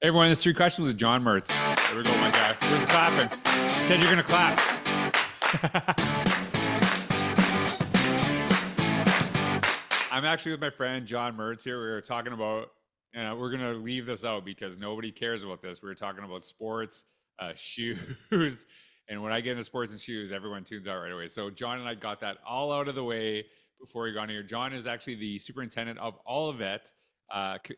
Everyone, this three questions was John Mertz. There we go, my guy. Where's the clapping? You said you're going to clap. I'm actually with my friend John Mertz here. We were talking about, and we're going to leave this out because nobody cares about this. We were talking about sports, shoes. And when I get into sports and shoes, everyone tunes out right away. So John and I got that all out of the way before we got here. John is actually the superintendent of Olivet.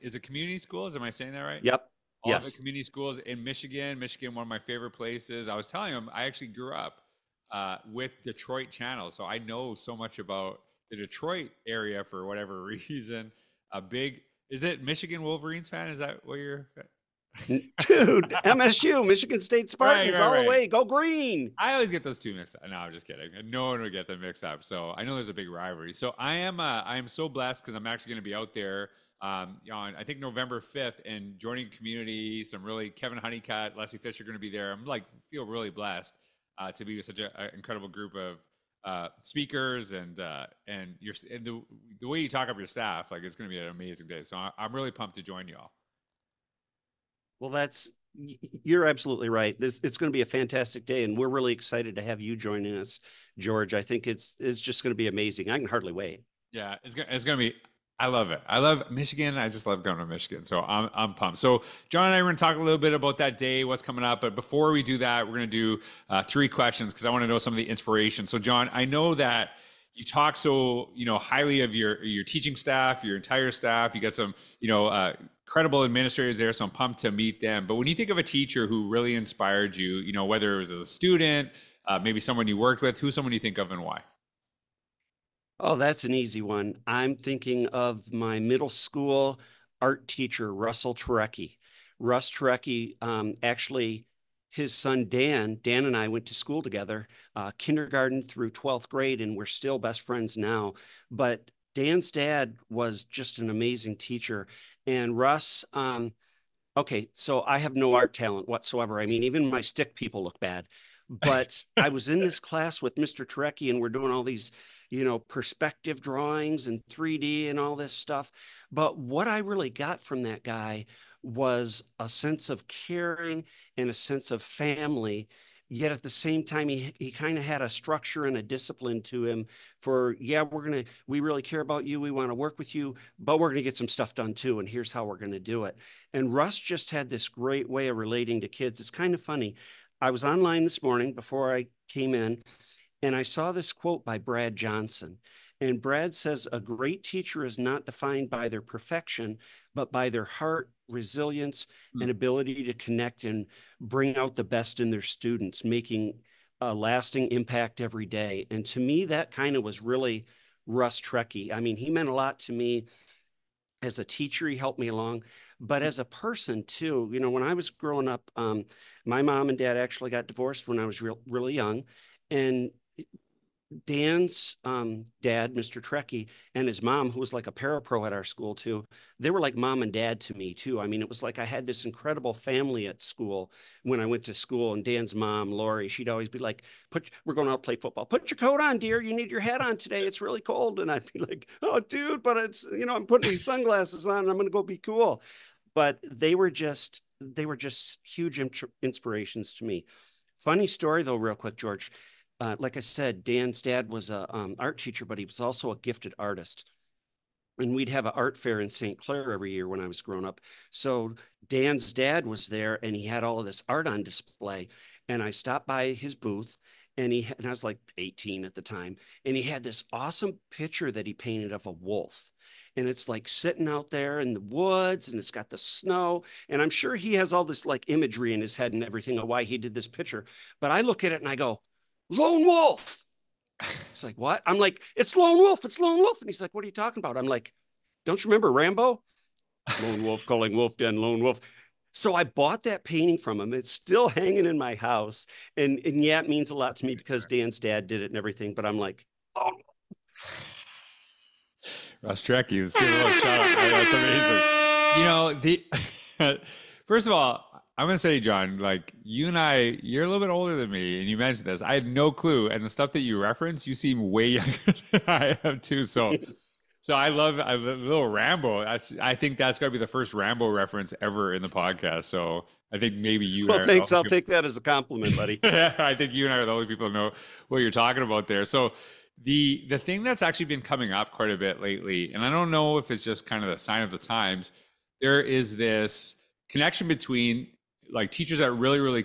Is it community schools? Am I saying that right? Yep. Olivet Community Schools in Michigan. Michigan, one of my favorite places. I was telling him I actually grew up with Detroit Channel, so I know so much about the Detroit area for whatever reason. A big, is it Michigan Wolverines fan? Is that what you're? Dude, MSU, Michigan State Spartans, all the way. Go green. I always get those two mixed up. No, I'm just kidding. No one would get them mixed up. So I know there's a big rivalry. So I am so blessed because I'm actually going to be out there on I think November 5th and joining community. Some really Kevin Honeycutt, Leslie Fisher are going to be there. I'm like feel really blessed to be with such an incredible group of speakers and your and the way you talk up your staff, like it's going to be an amazing day. So I'm really pumped to join y'all. Well, you're absolutely right. It's going to be a fantastic day, and we're really excited to have you joining us, George. I think it's just going to be amazing. I can hardly wait. Yeah, it's going to be. I love it. I love Michigan. I just love going to Michigan, so I'm pumped. So John and I are going to talk a little bit about that day, what's coming up. But before we do that, we're going to do three questions because I want to know some of the inspiration. So John, I know that you talk so highly of your teaching staff, your entire staff. You got some incredible administrators there, so I'm pumped to meet them. But when you think of a teacher who really inspired you, whether it was as a student, maybe someone you worked with, who's someone you think of and why? Oh, that's an easy one. I'm thinking of my middle school art teacher, Russell Turecki. Russ Turecki, actually, his son, Dan and I went to school together, kindergarten through 12th grade, and we're still best friends now. But Dan's dad was just an amazing teacher. And Russ, okay, so I have no art talent whatsoever. I mean, even my stick people look bad. But I was in this class with Mr. Turecki, and we're doing all these, perspective drawings and 3D and all this stuff. But what I really got from that guy was a sense of caring and a sense of family. Yet at the same time, he kind of had a structure and a discipline to him for, yeah, we really care about you. We want to work with you, but we're going to get some stuff done too. And here's how we're going to do it. And Russ just had this great way of relating to kids. It's kind of funny. I was online this morning before I came in, and I saw this quote by Brad Johnson. And Brad says, a great teacher is not defined by their perfection, but by their heart, resilience, and ability to connect and bring out the best in their students, making a lasting impact every day. And to me, that kind of was really Russ Turecki. I mean, he meant a lot to me as a teacher. He helped me along, but as a person too, when I was growing up, my mom and dad actually got divorced when I was really young. And Dan's dad, Mr. Turecki, and his mom, who was like a parapro at our school too, they were like mom and dad to me too. I mean, it was like I had this incredible family at school when I went to school. And Dan's mom, Lori, she'd always be like, we're going out to play football. Put your coat on, dear. You need your hat on today. It's really cold. And I'd be like, oh, dude, but it's, I'm putting these sunglasses on and I'm going to go be cool. But they were just huge inspirations to me. Funny story though, real quick, George. Like I said, Dan's dad was an art teacher, but he was also a gifted artist. And we'd have an art fair in St. Clair every year when I was growing up. So Dan's dad was there, and he had all of this art on display. And I stopped by his booth, and I was like 18 at the time, and he had this awesome picture that he painted of a wolf. And it's like sitting out there in the woods, and it's got the snow. And I'm sure he has all this like imagery in his head and everything of why he did this picture. But I look at it and I go, lone wolf. It's like, what? I'm like, it's lone wolf. It's lone wolf. And he's like, what are you talking about? I'm like, don't you remember Rambo? Lone wolf calling wolf den, lone wolf. So I bought that painting from him. It's still hanging in my house. And yeah, it means a lot to me because Dan's dad did it and everything. But I'm like, oh. Russ Turecki, let's give it a little shout out. That's amazing. First of all, I'm going to say, John, like you and I, you're a little bit older than me, and you mentioned this. I had no clue. And the stuff that you reference, you seem way younger than I am too. So So I love little Rambo. I think that's got to be the first Rambo reference ever in the podcast. So I think maybe you. Well, thanks. I'll take that as a compliment, buddy. Yeah, I think you and I are the only people who know what you're talking about there. So the thing that's actually been coming up quite a bit lately, and I don't know if it's just kind of the sign of the times, there is this connection between like teachers that really, really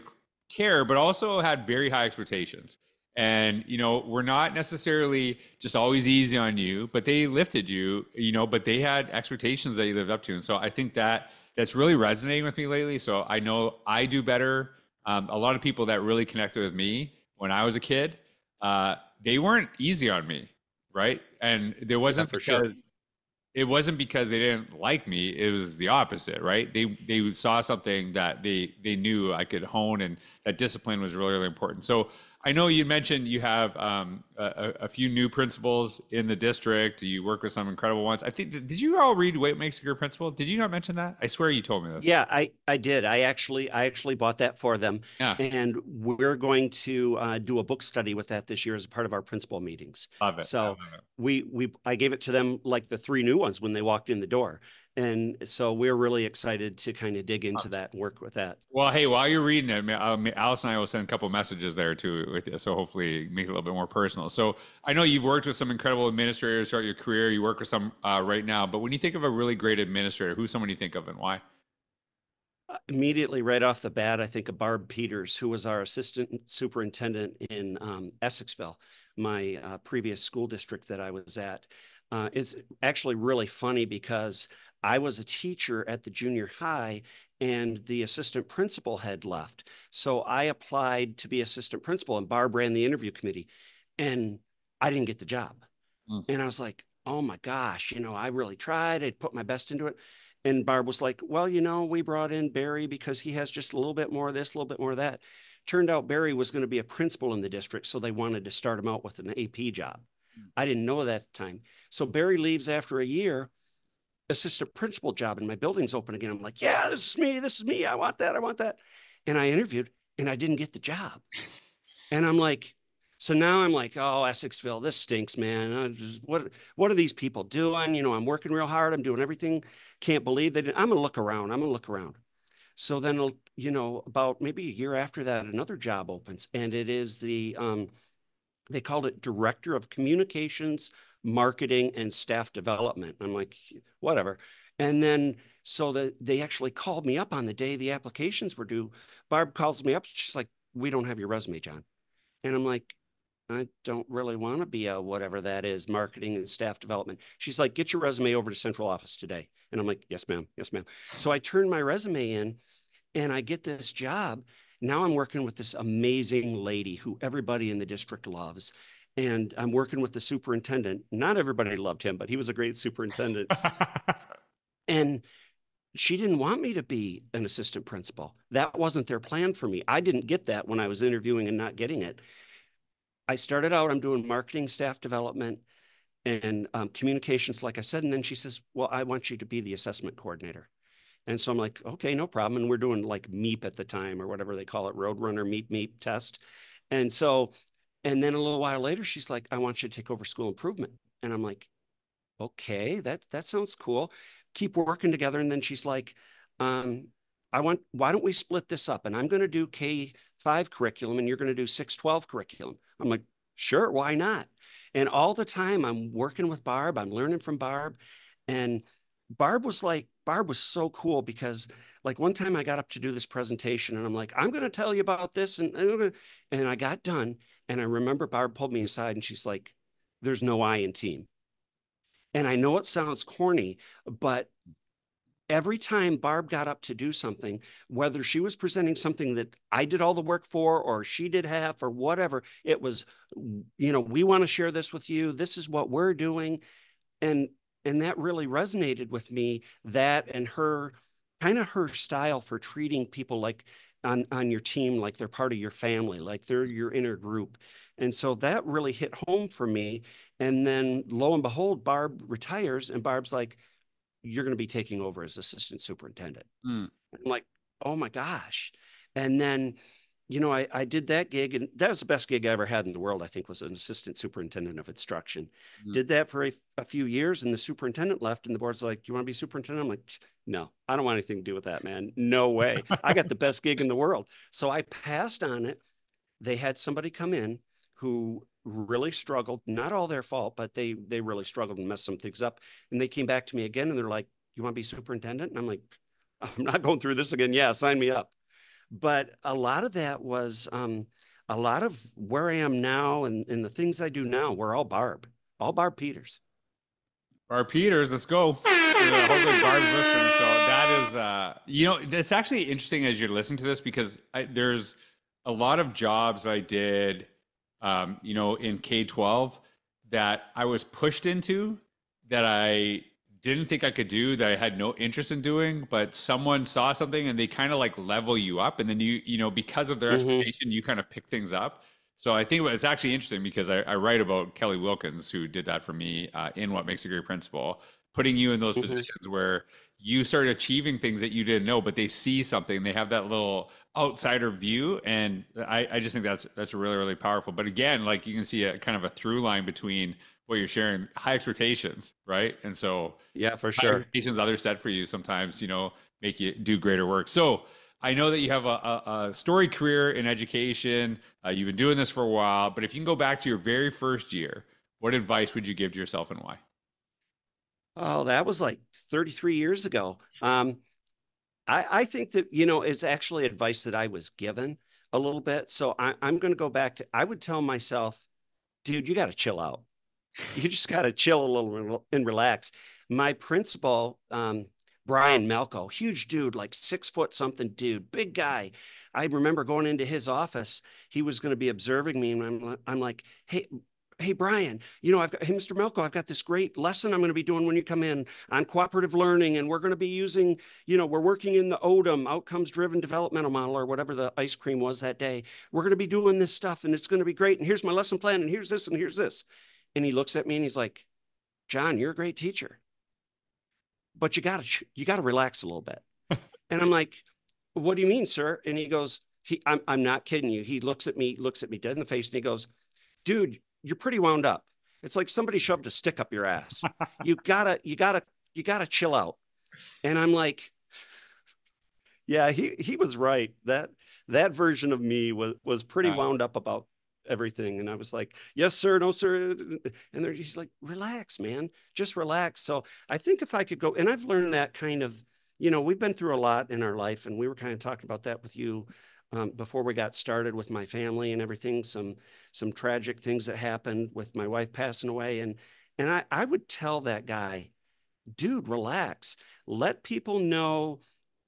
care, but also had very high expectations. And, you know, we're not necessarily just always easy on you, but they lifted you, you know, but they had expectations that you lived up to. And so I think that that's really resonating with me lately. So I know I do better. A lot of people that really connected with me when I was a kid, they weren't easy on me. Right. And there wasn't for sure. It wasn't because they didn't like me. It was the opposite, right? They saw something that they knew I could hone, and that discipline was really, really important. So I know you mentioned you have a few new principals in the district. You work with some incredible ones. I think, did you all read What Makes a Good Principal? Did you not mention that? I swear you told me this. Yeah, I did. I actually bought that for them. Yeah. And we're going to do a book study with that this year as part of our principal meetings. Love it. So I love it. I gave it to them like the three new ones when they walked in the door. And so we're really excited to kind of dig into that and work with that. Well, hey, while you're reading it, Alice and I will send a couple messages there too with you. So hopefully make it a little bit more personal. So I know you've worked with some incredible administrators throughout your career. You work with some right now, but when you think of a really great administrator, who's someone you think of and why? Immediately right off the bat, I think of Barb Peters, who was our assistant superintendent in Essexville, my previous school district that I was at. It's actually really funny because I was a teacher at the junior high and the assistant principal had left. So I applied to be assistant principal and Barb ran the interview committee and I didn't get the job. Mm. And I was like, oh my gosh, you know, I really tried. I put my best into it. And Barb was like, well, you know, we brought in Barry because he has just a little bit more of this, a little bit more of that. Turned out Barry was going to be a principal in the district. So they wanted to start him out with an AP job. I didn't know that at the time. So Barry leaves after a year, assistant principal job, and my building's open again. I'm like, yeah, this is me. I want that. I want that. And I interviewed and I didn't get the job. And I'm like, so now I'm like, oh, Essexville, this stinks, man. What are these people doing? You know, I'm working real hard. I'm doing everything. Can't believe they didn't. I'm going to look around. So then, you know, about maybe a year after that, another job opens and it is the, they called it Director of Communications, Marketing, and Staff Development. I'm like, whatever. And then so they actually called me up on the day the applications were due. Barb calls me up. She's like, we don't have your resume, John. And I'm like, I don't really want to be a whatever that is, marketing and staff development. She's like, get your resume over to central office today. And I'm like, yes, ma'am. Yes, ma'am. So I turn my resume in and I get this job. Now I'm working with this amazing lady who everybody in the district loves. And I'm working with the superintendent. Not everybody loved him, but he was a great superintendent. And she didn't want me to be an assistant principal. That wasn't their plan for me. I didn't get that when I was interviewing and not getting it. I started out, I'm doing marketing, staff development, and communications, like I said. And then she says, well, I want you to be the assessment coordinator. And so I'm like, okay, no problem. And we're doing like MEEP at the time or whatever they call it, Roadrunner MEEP test. And so, and then a little while later, she's like, I want you to take over school improvement. And I'm like, okay, that sounds cool. Keep working together. And then she's like, why don't we split this up? And I'm going to do K-5 curriculum and you're going to do 6-12 curriculum. I'm like, sure, why not? And all the time I'm working with Barb, I'm learning from Barb. And Barb was so cool because like one time I got up to do this presentation and I'm like, I'm going to tell you about this. And I got done. And I remember Barb pulled me aside and she's like, there's no I in team. And I know it sounds corny, but every time Barb got up to do something, whether she was presenting something that I did all the work for, or she did half or whatever, it was, you know, we want to share this with you. This is what we're doing. And that really resonated with me, that and her kind of her style for treating people like on your team, like they're part of your family, like they're your inner group. And so that really hit home for me. And then lo and behold, Barb retires and Barb's like, you're going to be taking over as assistant superintendent. Mm. I'm like, oh my gosh. And then you know, I did that gig, and that was the best gig I ever had in the world, I think, was an assistant superintendent of instruction. Mm-hmm. Did that for a few years, and the superintendent left, and the board's like, do you want to be superintendent? I'm like, no, I don't want anything to do with that, man. No way. I got the best gig in the world. So I passed on it. They had somebody come in who really struggled, not all their fault, but they really struggled and messed some things up. And they came back to me again, and they're like, you want to be superintendent? And I'm like, I'm not going through this again. Yeah, sign me up. But a lot of that was a lot of where I am now and the things I do now were all Barb Peters. Barb Peters, let's go. Hopefully Barb's listening. So that is, you know, that's actually interesting as you're listening to this, because there's a lot of jobs I did, you know, in K-12 that I was pushed into that I didn't think I could do, that I had no interest in doing, but someone saw something and they kind of like level you up. And then you know, because of their expectation, you kind of pick things up. So I think it's actually interesting because I write about Kelly Wilkins, who did that for me in What Makes a Great Principal, putting you in those positions where you start achieving things that you didn't know, but they see something, they have that little outsider view. And I just think that's really, really powerful. But again, like you can see a kind of a through line between what you're sharing, high expectations, right? And so yeah, for sure, expectations others set for you sometimes, you know, make you do greater work. So I know that you have a storied career in education. You've been doing this for a while, but if you can go back to your very first year, what advice would you give to yourself and why? Oh, that was like 33 years ago. I think that, you know, it's actually advice that I was given a little bit. So I'm going to go back to, I would tell myself, dude, you got to chill out. You just got to chill a little and relax. My principal, Brian Melko, huge dude, like 6 foot something dude, big guy. I remember going into his office. He was going to be observing me. And I'm like, hey, Brian, you know, hey, Mr. Melko, I've got this great lesson I'm going to be doing when you come in on cooperative learning. And we're going to be using, you know, we're working in the ODEM, outcomes-driven developmental model, or whatever the ice cream was that day. We're going to be doing this stuff and it's going to be great. And here's my lesson plan. And here's this and here's this. And he looks at me and he's like, John, you're a great teacher, but you got to relax a little bit. And I'm like, what do you mean, sir? And he goes, I'm not kidding you. He looks at me dead in the face and he goes, dude, you're pretty wound up. It's like somebody shoved a stick up your ass. You gotta chill out. And I'm like, yeah, he was right. That version of me was pretty wound up about everything. And I was like, yes, sir. No, sir. And he's like, relax, man, just relax. So I think if I could go, and I've learned that kind of, you know, we've been through a lot in our life, and we were kind of talking about that with you before we got started with my family and everything, some tragic things that happened with my wife passing away. And I would tell that guy, dude, relax, let people know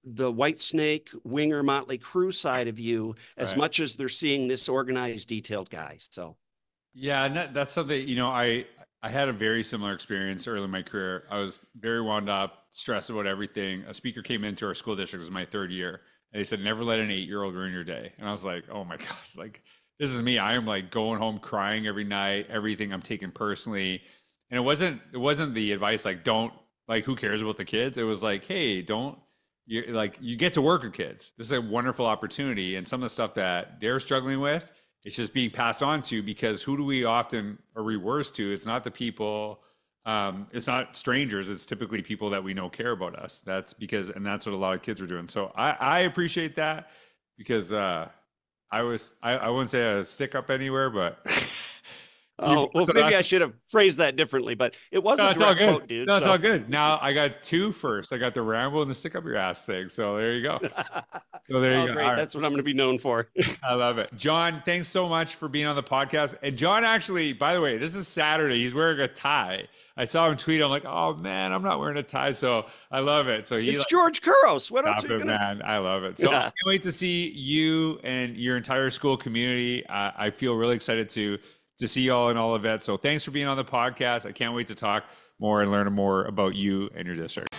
the White Snake, Winger, Motley Crue side of you as much as they're seeing this organized, detailed guy. So yeah, and that's something, you know, I had a very similar experience early in my career. I was very wound up, stressed about everything. A speaker came into our school district, it was my third year, and they said, never let an 8-year-old ruin your day. And I was like, oh my gosh, like this is me. I am like going home crying every night, everything I'm taking personally. And it wasn't the advice like, don't, like, who cares about the kids? It was like, hey, don't, you're like, you get to work with kids. This is a wonderful opportunity. And some of the stuff that they're struggling with, it's just being passed on to, because who do we often are reversed to? It's not the people, it's not strangers. It's typically people that we know care about us. That's because, and that's what a lot of kids are doing. So I appreciate that, because I wouldn't say I was stick up anywhere, but. Oh, well, so maybe I should have phrased that differently, but it wasn't a direct quote, dude. No, it's all good. Now I got two first. I got the Rambo and the stick up your ass thing. So there you go. So there you go. Great. Right. That's what I'm going to be known for. I love it. John, thanks so much for being on the podcast. And John, actually, by the way, this is Saturday. He's wearing a tie. I saw him tweet. I'm like, oh man, I'm not wearing a tie. So I love it. So it's like, George Couros. What else are you man. I love it. So I can't wait to see you and your entire school community. I feel really excited to see y'all in Olivet. So thanks for being on the podcast. I can't wait to talk more and learn more about you and your district.